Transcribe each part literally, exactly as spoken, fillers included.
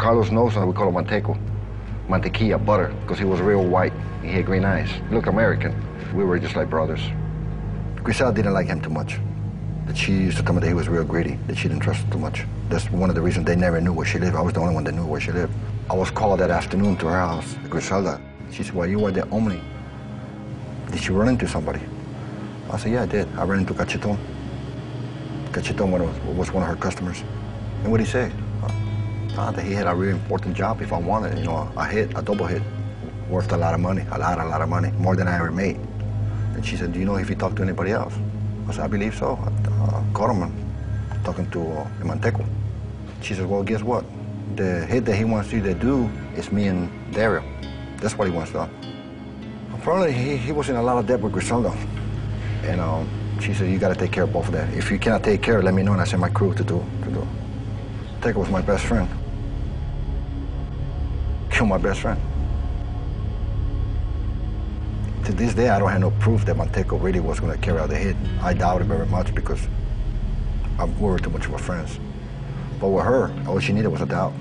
Carlos knows that we call him Manteco. Mantequilla, butter, because he was real white. He had green eyes. He looked American. We were just like brothers. Griselda didn't like him too much. That she used to tell me that he was real greedy, that she didn't trust him too much. That's one of the reasons they never knew where she lived. I was the only one that knew where she lived. I was called that afternoon to her house, Griselda. She said, well, you were the only. Did you run into somebody? I said, yeah, I did. I ran into Cachetón. Cachetón was one of her customers. And what did he say? Uh, that he had a really important job if I wanted, you know, a hit, a double hit. Worth a lot of money, a lot, a lot of money, more than I ever made. And she said, do you know if he talked to anybody else? I said, I believe so. I uh, caught him talking to uh, Imanteko. She said, well, guess what? The hit that he wants you to do is me and Dario. That's what he wants done. Apparently, he, he was in a lot of debt with Griselda. And um, she said, you got to take care of both of them. If you cannot take care, let me know, and I sent my crew to do to do. Teco was my best friend. Killed my best friend. To this day, I don't have no proof that Manteco really was going to carry out the hit. I doubt it very much because I'm, we were too much of a friends. But with her, all she needed was a doubt.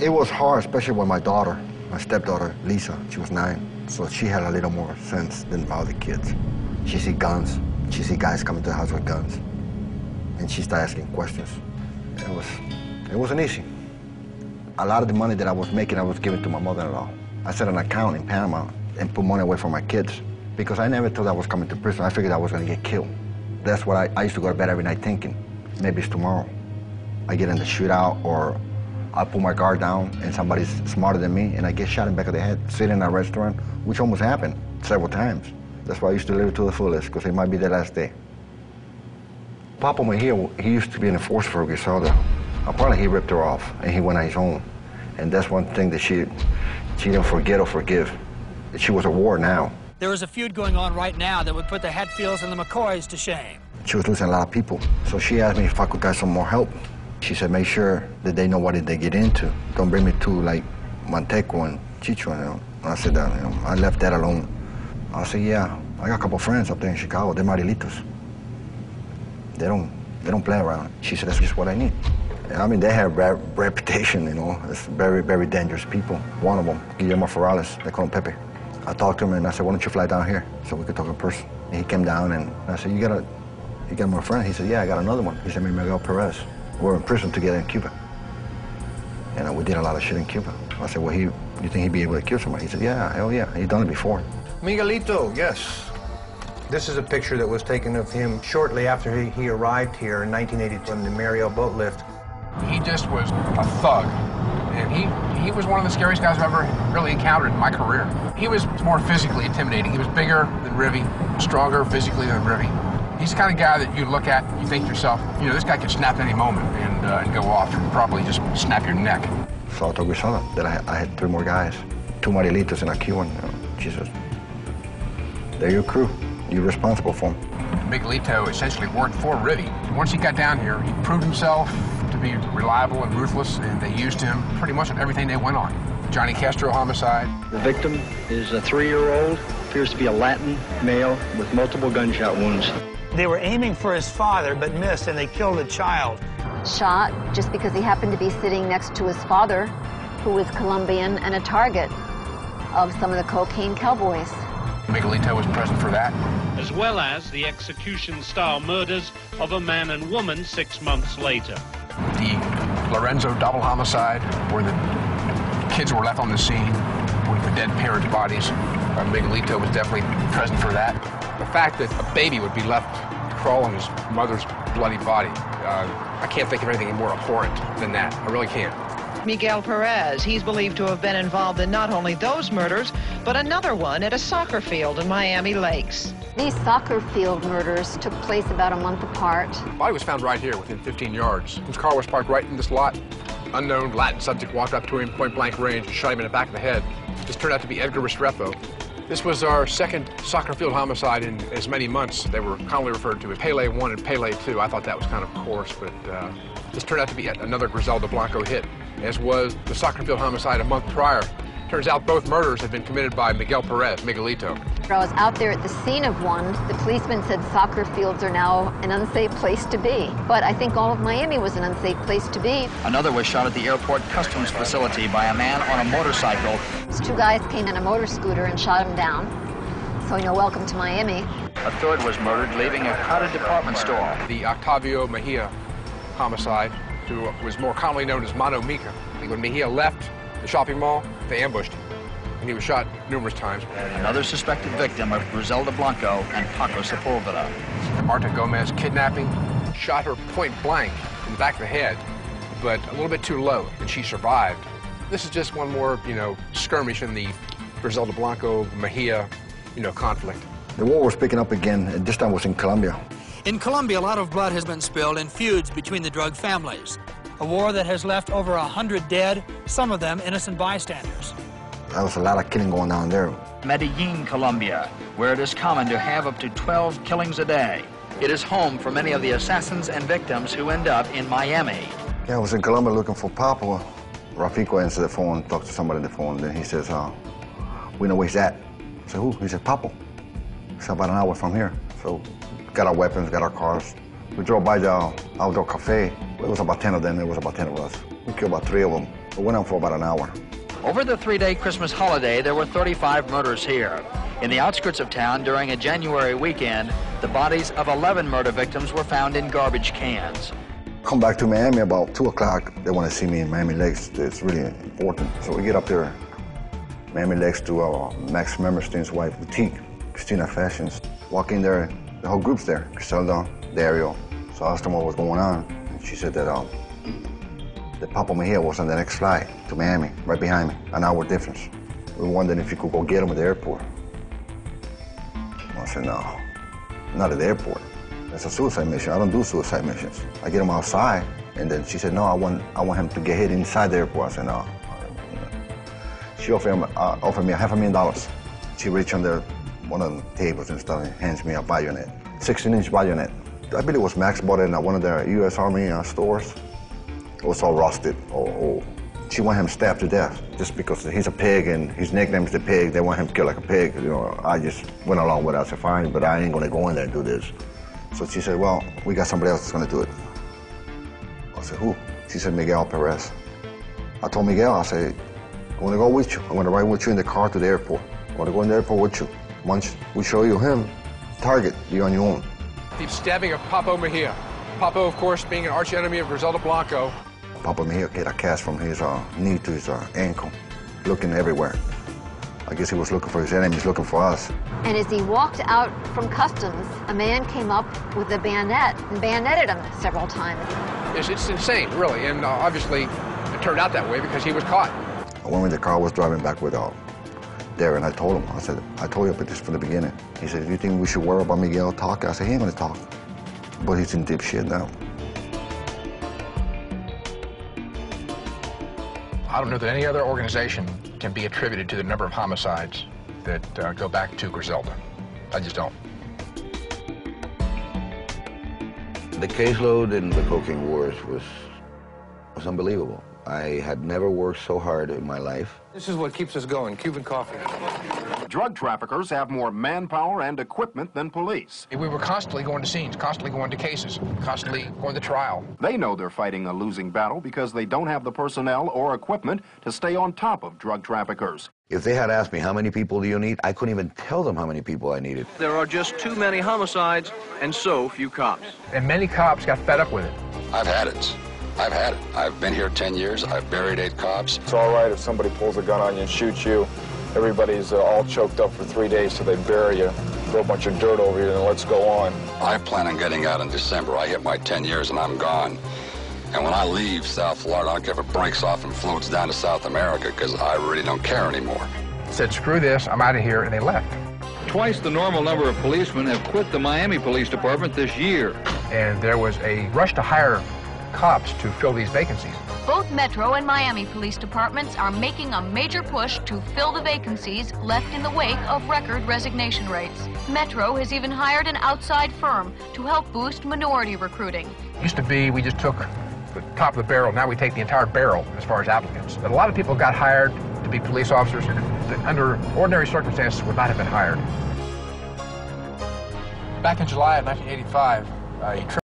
It was hard, especially with my daughter, my stepdaughter, Lisa. She was nine, so she had a little more sense than my other kids. She see guns. She see guys coming to the house with guns. And she started asking questions. It was, it wasn't easy. A lot of the money that I was making, I was giving to my mother-in-law. I set an account in Panama and put money away for my kids because I never thought I was coming to prison. I figured I was gonna get killed. That's what I, I used to go to bed every night thinking. Maybe it's tomorrow. I get in the shootout or I pull my guard down and somebody's smarter than me and I get shot in the back of the head, sitting in a restaurant, which almost happened several times. That's why I used to live to the fullest because it might be the last day. Papa Mejia, he used to be an enforcer for Griselda. Apparently he ripped her off and he went on his own. And that's one thing that she, she didn't forget or forgive. She was at war now. There was a feud going on right now that would put the Hatfields and the McCoys to shame. She was losing a lot of people. So she asked me if I could get some more help. She said, make sure that they know what they get into. Don't bring me to like Manteco and Chichu. You know? And I said, that, you know, I left that alone. I said, yeah, I got a couple friends up there in Chicago. They're Marielitos. They don't, they don't play around. She said, that's just what I need. I mean, they have a reputation, you know. It's very, very dangerous people. One of them, Guillermo Ferrales, they call him Pepe. I talked to him and I said, why don't you fly down here so we could talk in person? And he came down and I said, you got a, you got my friend? He said, yeah, I got another one. He said, Miguel Perez. We were in prison together in Cuba. And we did a lot of shit in Cuba. I said, well, he, you think he'd be able to kill somebody? He said, yeah, hell yeah, he's done it before. Miguelito, yes. This is a picture that was taken of him shortly after he, he arrived here in nineteen eighty-two on the Mariel Boatlift. He just was a thug. And he, he was one of the scariest guys I've ever really encountered in my career. He was more physically intimidating. He was bigger than Rivy, stronger physically than Rivy. He's the kind of guy that you look at, you think to yourself, you know, this guy could snap any moment and, uh, and go off and probably just snap your neck. So I told Griselda that I, I had three more guys, two Marielitos and a Cuban. You know, she says, they're your crew. You're responsible for him. Miguelito essentially worked for Rivy. Once he got down here, he proved himself to be reliable and ruthless, and they used him pretty much on everything they went on. Johnny Castro homicide. The victim is a three-year-old, appears to be a Latin male with multiple gunshot wounds. They were aiming for his father but missed, and they killed a child. Shot just because he happened to be sitting next to his father, who was Colombian and a target of some of the cocaine cowboys. Miguelito was present for that. As well as the execution-style murders of a man and woman six months later. The Lorenzo double homicide, where the kids were left on the scene with the dead parents' bodies. Uh, Miguelito was definitely present for that. The fact that a baby would be left crawling his mother's bloody body, uh, I can't think of anything more abhorrent than that. I really can't. Miguel Perez. He's believed to have been involved in not only those murders, but another one at a soccer field in Miami Lakes. These soccer field murders took place about a month apart. The body was found right here within fifteen yards. His car was parked right in this lot. Unknown Latin subject walked up to him, point-blank range, shot him in the back of the head. This turned out to be Edgar Restrepo. This was our second soccer field homicide in as many months. They were commonly referred to as Pele one and Pele two. I thought that was kind of coarse, but uh, this turned out to be another Griselda Blanco hit, as was the soccer field homicide a month prior. Turns out both murders had been committed by Miguel Perez, Miguelito. I was out there at the scene of one. The policeman said soccer fields are now an unsafe place to be. But I think all of Miami was an unsafe place to be. Another was shot at the airport customs facility by a man on a motorcycle. Two guys came in a motor scooter and shot him down. So, you know, welcome to Miami. A third was murdered leaving a crowded department store. The Octavio Mejia homicide, who was more commonly known as Manomica. When Mejia left the shopping mall, they ambushed him, and he was shot numerous times. Another suspected victim of Griselda Blanco and Paco Sepulveda. Marta Gomez kidnapping, shot her point blank in the back of the head, but a little bit too low, and she survived. This is just one more, you know, skirmish in the Griselda Blanco-Mejia, you know, conflict. The war was picking up again, and this time was in Colombia. In Colombia, a lot of blood has been spilled in feuds between the drug families. A war that has left over one hundred dead, some of them innocent bystanders. There was a lot of killing going on there. Medellin, Colombia, where it is common to have up to twelve killings a day. It is home for many of the assassins and victims who end up in Miami. Yeah, I was in Colombia looking for Papo. Rafico answered the phone, talked to somebody on the phone, then he says, uh, we know where he's at. I said, who? He said, Papo. It's about an hour from here. So got our weapons, got our cars. We drove by the outdoor cafe. It was about ten of them. It was about ten of us. We killed about three of them. It went on for about an hour. Over the three-day Christmas holiday, there were thirty-five murders here. In the outskirts of town during a January weekend, the bodies of eleven murder victims were found in garbage cans. Come back to Miami about two o'clock. They want to see me in Miami Lakes. It's really important. So we get up there, Miami Lakes, to uh, Max Memmerstein's wife boutique, Christina Fashions. Walk in there, the whole group's there, Griselda, Dario. So I asked them what was going on, and she said that um, the Papa Mejia was on the next flight to Miami, right behind me, an hour difference. We wondered if you could go get him at the airport. I said, no, not at the airport. That's a suicide mission. I don't do suicide missions. I get him outside, and then she said, no, I want, I want him to get hit inside the airport. I said, no. She offered, him, uh, offered me a half a million dollars. She reached under one of the tables and started, hands me a bayonet, sixteen inch bayonet. I believe it was Max bought it in one of the U S Army uh, stores. It was all rusted. Oh, oh. She wanted him stabbed to death just because he's a pig and his nickname is the pig. They want him killed like a pig. You know, I just went along with it. I said, fine, but I ain't going to go in there and do this. So she said, well, we got somebody else that's going to do it. I said, who? She said, Miguel Perez. I told Miguel, I said, I'm going to go with you. I'm going to ride with you in the car to the airport. I'm going to go in the airport with you. Once we show you him, target, you're on your own. The stabbing of Papo Mejia. Papo, of course, being an archenemy of Griselda Blanco. Papo Mejia had a cast from his uh, knee to his uh, ankle, looking everywhere. I guess he was looking for his enemies, looking for us. And as he walked out from customs, a man came up with a bayonet and bayoneted him several times. It's, it's insane, really, and uh, obviously it turned out that way because he was caught. When the car was driving back with uh, Darren, I told him, I said, I told you about this from the beginning. He said, do you think we should worry about Miguel talking? I said, he ain't gonna talk. But he's in deep shit now. I don't know that any other organization can be attributed to the number of homicides that uh, go back to Griselda. I just don't. The caseload in the cocaine wars was, was unbelievable. I had never worked so hard in my life. This is what keeps us going, Cuban coffee. Drug traffickers have more manpower and equipment than police. We were constantly going to scenes, constantly going to cases, constantly going to trial. They know they're fighting a losing battle because they don't have the personnel or equipment to stay on top of drug traffickers. If they had asked me, how many people do you need? I couldn't even tell them how many people I needed. There are just too many homicides and so few cops. And many cops got fed up with it. I've had it. I've had it. I've been here ten years. I've buried eight cops. It's all right if somebody pulls a gun on you and shoots you. Everybody's uh, all choked up for three days, so they bury you, throw a bunch of dirt over you, and let's go on. I plan on getting out in December. I hit my ten years, and I'm gone. And when I leave South Florida, I don't care if it breaks off and floats down to South America, because I really don't care anymore. Said, screw this, I'm out of here, and they left. Twice the normal number of policemen have quit the Miami Police Department this year. And there was a rush to hire cops to fill these vacancies. Both Metro and Miami police departments are making a major push to fill the vacancies left in the wake of record resignation rates. Metro has even hired an outside firm to help boost minority recruiting. It used to be we just took the top of the barrel. Now we take the entire barrel as far as applicants. But a lot of people got hired to be police officers that under ordinary circumstances would not have been hired. Back in July of nineteen eighty-five, uh, he